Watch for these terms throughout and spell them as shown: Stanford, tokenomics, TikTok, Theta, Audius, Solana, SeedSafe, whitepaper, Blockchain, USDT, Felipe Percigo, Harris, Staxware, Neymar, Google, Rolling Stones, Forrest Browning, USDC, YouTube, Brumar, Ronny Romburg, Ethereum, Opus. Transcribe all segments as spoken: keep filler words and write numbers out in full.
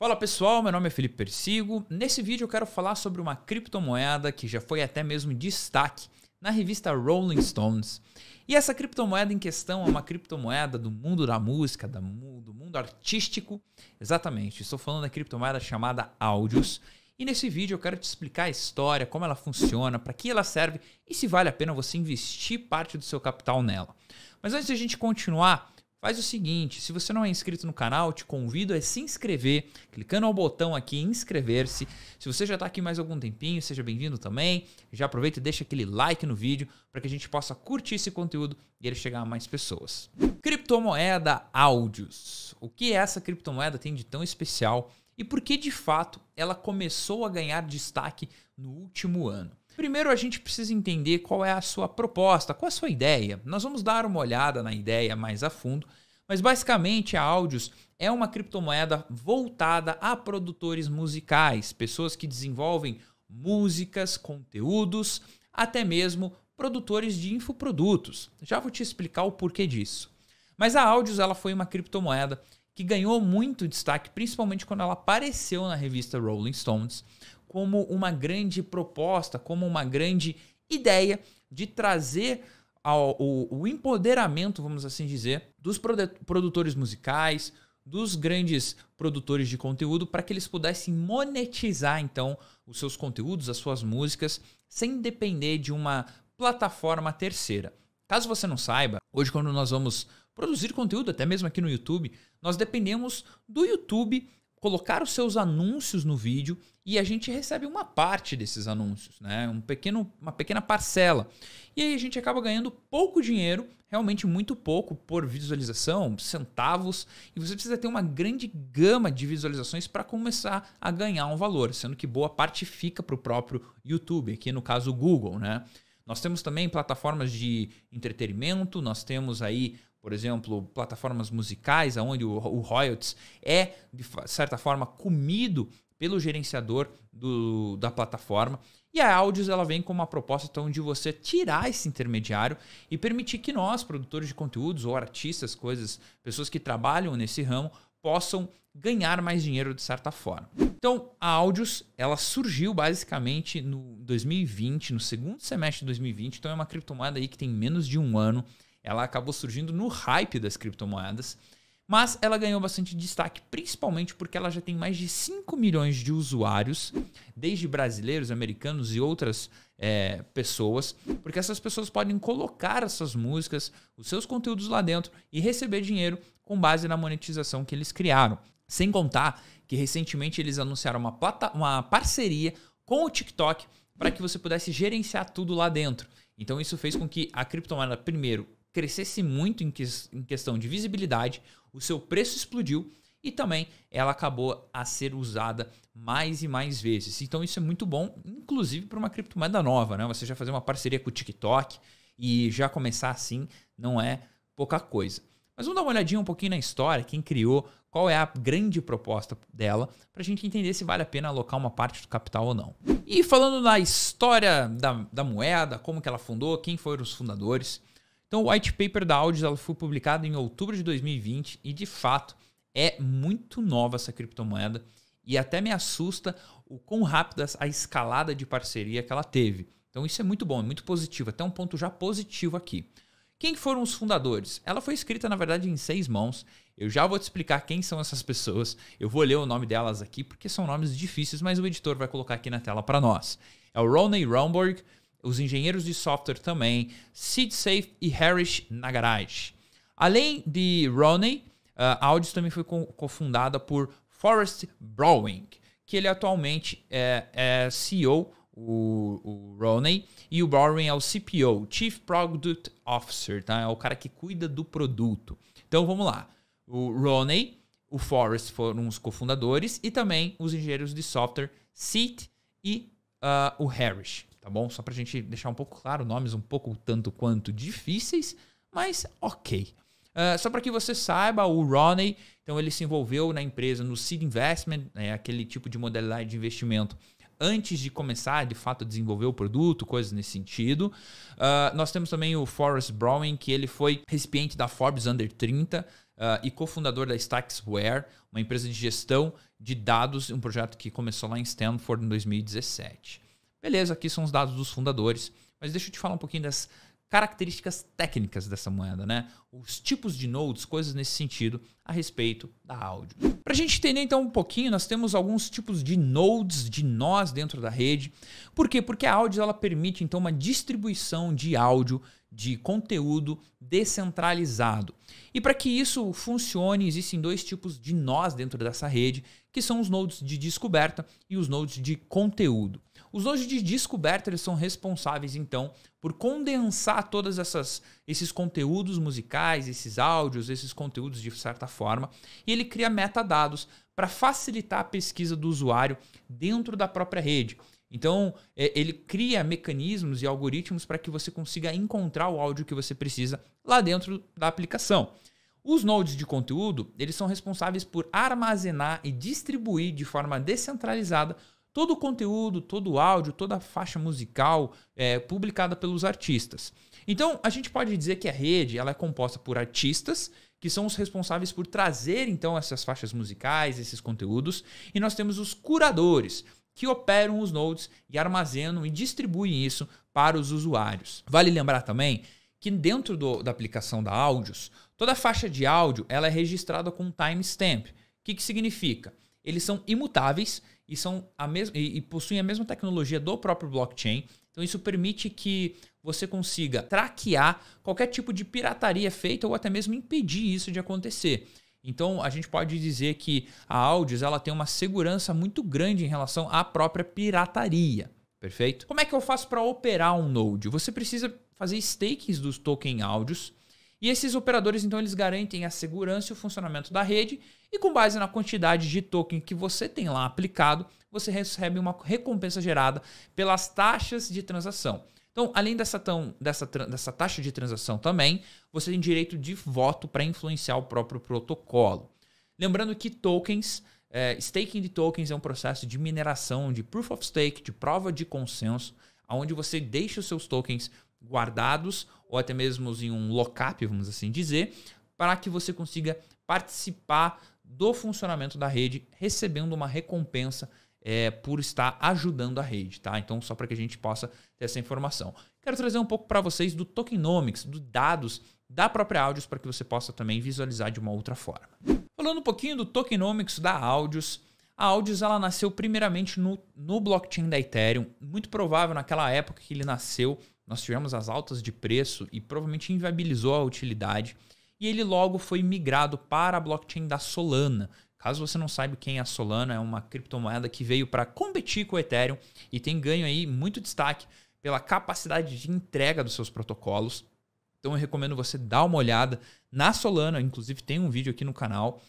Fala pessoal, meu nome é Felipe Percigo. Nesse vídeo eu quero falar sobre uma criptomoeda que já foi até mesmo destaque na revista Rolling Stones. E essa criptomoeda em questão é uma criptomoeda do mundo da música, do mundo artístico. Exatamente, estou falando da criptomoeda chamada Audius. E nesse vídeo eu quero te explicar a história, como ela funciona, para que ela serve e se vale a pena você investir parte do seu capital nela. Mas antes de a gente continuar, faz o seguinte, se você não é inscrito no canal, te convido a se inscrever, clicando ao botão aqui inscrever-se. Se você já está aqui mais algum tempinho, seja bem-vindo também. Já aproveita e deixa aquele like no vídeo para que a gente possa curtir esse conteúdo e ele chegar a mais pessoas. Criptomoeda Audius. O que essa criptomoeda tem de tão especial e por que de fato ela começou a ganhar destaque no último ano? Primeiro a gente precisa entender qual é a sua proposta, qual é a sua ideia. Nós vamos dar uma olhada na ideia mais a fundo, mas basicamente a Audius é uma criptomoeda voltada a produtores musicais, pessoas que desenvolvem músicas, conteúdos, até mesmo produtores de infoprodutos. Já vou te explicar o porquê disso. Mas a Audius ela foi uma criptomoeda que ganhou muito destaque, principalmente quando ela apareceu na revista Rolling Stones, como uma grande proposta, como uma grande ideia de trazer ao, o, o empoderamento, vamos assim dizer, dos produtores musicais, dos grandes produtores de conteúdo, para que eles pudessem monetizar, então, os seus conteúdos, as suas músicas, sem depender de uma plataforma terceira. Caso você não saiba, hoje quando nós vamos produzir conteúdo, até mesmo aqui no YouTube, nós dependemos do YouTube colocar os seus anúncios no vídeo e a gente recebe uma parte desses anúncios, né? Um pequeno, uma pequena parcela. E aí a gente acaba ganhando pouco dinheiro, realmente muito pouco por visualização, centavos, e você precisa ter uma grande gama de visualizações para começar a ganhar um valor, sendo que boa parte fica para o próprio YouTube, aqui no caso o Google, né? Nós temos também plataformas de entretenimento, nós temos aí, por exemplo, plataformas musicais, onde o, o royalties é, de certa forma, comido pelo gerenciador do, da plataforma. E a Audius ela vem com uma proposta então, de você tirar esse intermediário e permitir que nós, produtores de conteúdos ou artistas, coisas, pessoas que trabalham nesse ramo, possam ganhar mais dinheiro de certa forma. Então, a Audius ela surgiu basicamente no dois mil e vinte, no segundo semestre de dois mil e vinte, então é uma criptomoeda aí que tem menos de um ano. Ela acabou surgindo no hype das criptomoedas, mas ela ganhou bastante destaque, principalmente porque ela já tem mais de cinco milhões de usuários, desde brasileiros, americanos e outras é, pessoas, porque essas pessoas podem colocar essas músicas, os seus conteúdos lá dentro e receber dinheiro com base na monetização que eles criaram. Sem contar que recentemente eles anunciaram uma, plata uma parceria com o TikTok para que você pudesse gerenciar tudo lá dentro. Então isso fez com que a criptomoeda, primeiro, crescesse muito em, que, em questão de visibilidade, o seu preço explodiu e também ela acabou a ser usada mais e mais vezes. Então isso é muito bom, inclusive para uma criptomoeda nova, né? Você já fazer uma parceria com o TikTok e já começar assim não é pouca coisa. Mas vamos dar uma olhadinha um pouquinho na história, quem criou, qual é a grande proposta dela, para a gente entender se vale a pena alocar uma parte do capital ou não. E falando na história da, da moeda, como que ela fundou, quem foram os fundadores. Então, o white paper da Audius ela foi publicado em outubro de dois mil e vinte e, de fato, é muito nova essa criptomoeda e até me assusta o quão rápida a escalada de parceria que ela teve. Então, isso é muito bom, é muito positivo, até um ponto já positivo aqui. Quem foram os fundadores? Ela foi escrita, na verdade, em seis mãos. Eu já vou te explicar quem são essas pessoas. Eu vou ler o nome delas aqui porque são nomes difíceis, mas o editor vai colocar aqui na tela para nós. É o Ronny Romburg, os engenheiros de software também, SeedSafe e Harris na garagem. Além de Ronny, a Audius também foi cofundada por Forrest Browning, que ele atualmente é, é C E O, o, o Ronny, e o Browning é o C P O, Chief Product Officer, tá? É o cara que cuida do produto. Então vamos lá, o Ronny, o Forrest foram os cofundadores e também os engenheiros de software, Seed e uh, o Harris. Tá bom? Só pra gente deixar um pouco claro, nomes um pouco tanto quanto difíceis, mas ok. Uh, só para que você saiba, o Ronny, então ele se envolveu na empresa no Seed Investment, né, aquele tipo de modalidade de investimento antes de começar, de fato, a desenvolver o produto, coisas nesse sentido. Uh, nós temos também o Forrest Browning, que ele foi recipiente da Forbes Under trinta, uh, e cofundador da Staxware, uma empresa de gestão de dados, um projeto que começou lá em Stanford em dois mil e dezessete. Beleza, aqui são os dados dos fundadores, mas deixa eu te falar um pouquinho das características técnicas dessa moeda, né? Os tipos de nodes, coisas nesse sentido a respeito da Audius. Para a gente entender então um pouquinho, nós temos alguns tipos de nodes, de nós dentro da rede. Por quê? Porque a Audius ela permite então uma distribuição de áudio, de conteúdo descentralizado. E para que isso funcione, existem dois tipos de nós dentro dessa rede, que são os nodes de descoberta e os nodes de conteúdo. Os nodes de descoberta eles são responsáveis, então, por condensar todos esses conteúdos musicais, esses áudios, esses conteúdos de certa forma, e ele cria metadados para facilitar a pesquisa do usuário dentro da própria rede. Então, ele cria mecanismos e algoritmos para que você consiga encontrar o áudio que você precisa lá dentro da aplicação. Os nodes de conteúdo eles são responsáveis por armazenar e distribuir de forma descentralizada todo o conteúdo, todo o áudio, toda a faixa musical é, publicada pelos artistas. Então, a gente pode dizer que a rede ela é composta por artistas, que são os responsáveis por trazer então essas faixas musicais, esses conteúdos, e nós temos os curadores, que operam os nodes e armazenam e distribuem isso para os usuários. Vale lembrar também que dentro do, da aplicação da Audius, toda faixa de áudio ela é registrada com um timestamp. O que, que significa? Eles são imutáveis e, são a mes- e, e possuem a mesma tecnologia do próprio blockchain. Então isso permite que você consiga traquear qualquer tipo de pirataria feita ou até mesmo impedir isso de acontecer. Então a gente pode dizer que a Audius ela tem uma segurança muito grande em relação à própria pirataria. Perfeito? Como é que eu faço para operar um node? Você precisa fazer stakings dos token Audius e esses operadores então eles garantem a segurança e o funcionamento da rede e com base na quantidade de token que você tem lá aplicado, você recebe uma recompensa gerada pelas taxas de transação. Então, além dessa, tão, dessa, dessa taxa de transação também, você tem direito de voto para influenciar o próprio protocolo. Lembrando que tokens, é, staking de tokens é um processo de mineração, de proof of stake, de prova de consenso, onde você deixa os seus tokens guardados ou até mesmo em um lockup, vamos assim dizer, para que você consiga participar do funcionamento da rede, recebendo uma recompensa É, por estar ajudando a rede, tá? Então, só para que a gente possa ter essa informação. Quero trazer um pouco para vocês do tokenomics, dos dados da própria Audius, para que você possa também visualizar de uma outra forma. Falando um pouquinho do tokenomics da Audius, a Audius ela nasceu primeiramente no, no blockchain da Ethereum, muito provável naquela época que ele nasceu, nós tivemos as altas de preço e provavelmente inviabilizou a utilidade, e ele logo foi migrado para a blockchain da Solana. Caso você não saiba quem é a Solana, é uma criptomoeda que veio para competir com o Ethereum e tem ganho aí muito destaque pela capacidade de entrega dos seus protocolos. Então eu recomendo você dar uma olhada na Solana, inclusive tem um vídeo aqui no canal.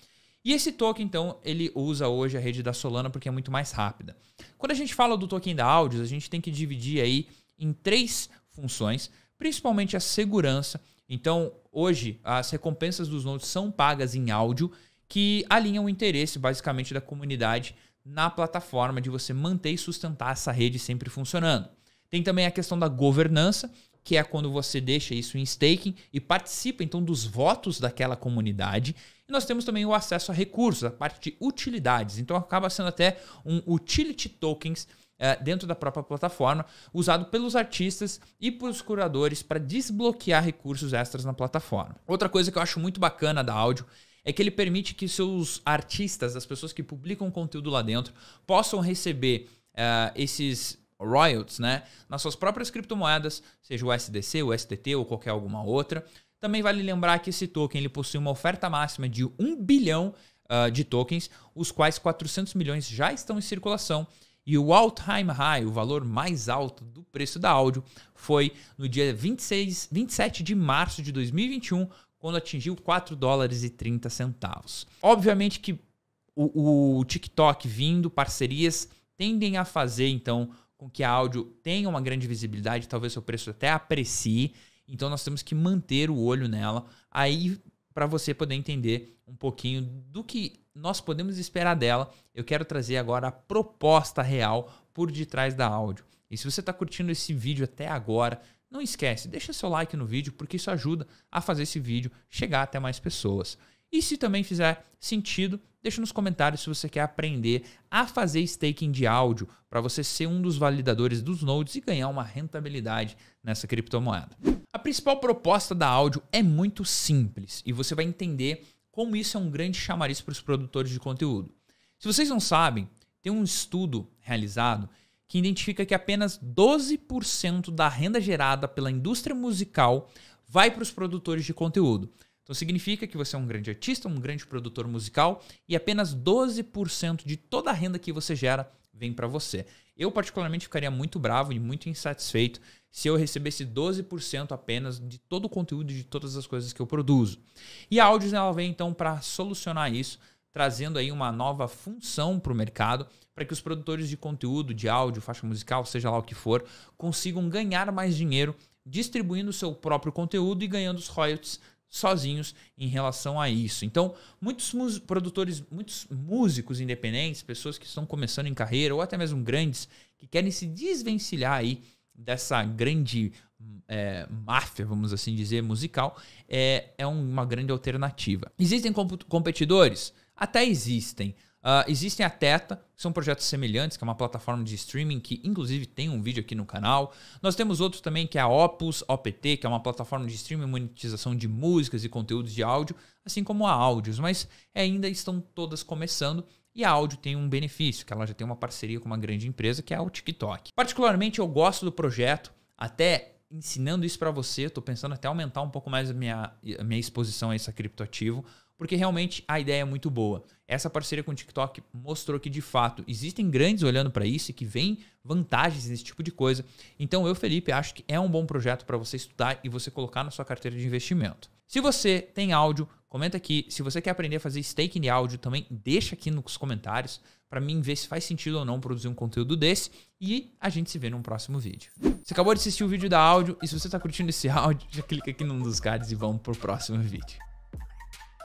E esse token, então, ele usa hoje a rede da Solana porque é muito mais rápida. Quando a gente fala do token da Audius, a gente tem que dividir aí em três funções, principalmente a segurança. Então hoje as recompensas dos nodes são pagas em áudio, que alinha o interesse basicamente da comunidade na plataforma de você manter e sustentar essa rede sempre funcionando. Tem também a questão da governança, que é quando você deixa isso em staking e participa então dos votos daquela comunidade. E nós temos também o acesso a recursos, a parte de utilidades. Então acaba sendo até um utility tokens é, dentro da própria plataforma, usado pelos artistas e pelos curadores para desbloquear recursos extras na plataforma. Outra coisa que eu acho muito bacana da Audius é que ele permite que seus artistas, as pessoas que publicam conteúdo lá dentro, possam receber uh, esses royalties, né, nas suas próprias criptomoedas, seja o U S D C, o U S D T ou qualquer alguma outra. Também vale lembrar que esse token ele possui uma oferta máxima de um bilhão uh, de tokens, os quais quatrocentos milhões já estão em circulação. E o all-time high, o valor mais alto do preço da Audius, foi no dia vinte e seis, vinte e sete de março de dois mil e vinte e um, quando atingiu quatro dólares e trinta centavos. Obviamente que o, o TikTok vindo, parcerias, tendem a fazer, então, com que a Audius tenha uma grande visibilidade, talvez seu preço até aprecie, então nós temos que manter o olho nela, aí para você poder entender um pouquinho do que nós podemos esperar dela. Eu quero trazer agora a proposta real por detrás da Audius. E se você está curtindo esse vídeo até agora, não esquece, deixa seu like no vídeo, porque isso ajuda a fazer esse vídeo chegar até mais pessoas. E se também fizer sentido, deixa nos comentários se você quer aprender a fazer staking de áudio para você ser um dos validadores dos nodes e ganhar uma rentabilidade nessa criptomoeda. A principal proposta da Audio é muito simples e você vai entender como isso é um grande chamariz para os produtores de conteúdo. Se vocês não sabem, tem um estudo realizado que identifica que apenas doze por cento da renda gerada pela indústria musical vai para os produtores de conteúdo. Então significa que você é um grande artista, um grande produtor musical e apenas doze por cento de toda a renda que você gera vem para você. Eu particularmente ficaria muito bravo e muito insatisfeito se eu recebesse doze por cento apenas de todo o conteúdo e de todas as coisas que eu produzo. E a Audius, ela vem então para solucionar isso, trazendo aí uma nova função para o mercado, para que os produtores de conteúdo, de áudio, faixa musical, seja lá o que for, consigam ganhar mais dinheiro distribuindo o seu próprio conteúdo e ganhando os royalties sozinhos em relação a isso. Então, muitos produtores, muitos músicos independentes, pessoas que estão começando em carreira ou até mesmo grandes, que querem se desvencilhar aí dessa grande é, máfia, vamos assim dizer, musical, é, é uma grande alternativa. Existem comp- competidores? Até existem. Uh, existem a Theta, que são projetos semelhantes, que é uma plataforma de streaming que inclusive tem um vídeo aqui no canal. Nós temos outro também que é a Opus, O P T, que é uma plataforma de streaming e monetização de músicas e conteúdos de áudio, assim como a Audius, mas ainda estão todas começando. E a Audio tem um benefício, que ela já tem uma parceria com uma grande empresa, que é o TikTok. Particularmente eu gosto do projeto, até ensinando isso para você, estou pensando até aumentar um pouco mais a minha, a minha exposição a esse criptoativo, porque realmente a ideia é muito boa. Essa parceria com o TikTok mostrou que, de fato, existem grandes olhando para isso e que vem vantagens nesse tipo de coisa. Então, eu, Felipe, acho que é um bom projeto para você estudar e você colocar na sua carteira de investimento. Se você tem áudio, comenta aqui. Se você quer aprender a fazer staking de áudio, também deixa aqui nos comentários para mim ver se faz sentido ou não produzir um conteúdo desse. E a gente se vê num próximo vídeo. Você acabou de assistir o vídeo da Audio e se você está curtindo esse áudio, já clica aqui num dos cards e vamos para o próximo vídeo.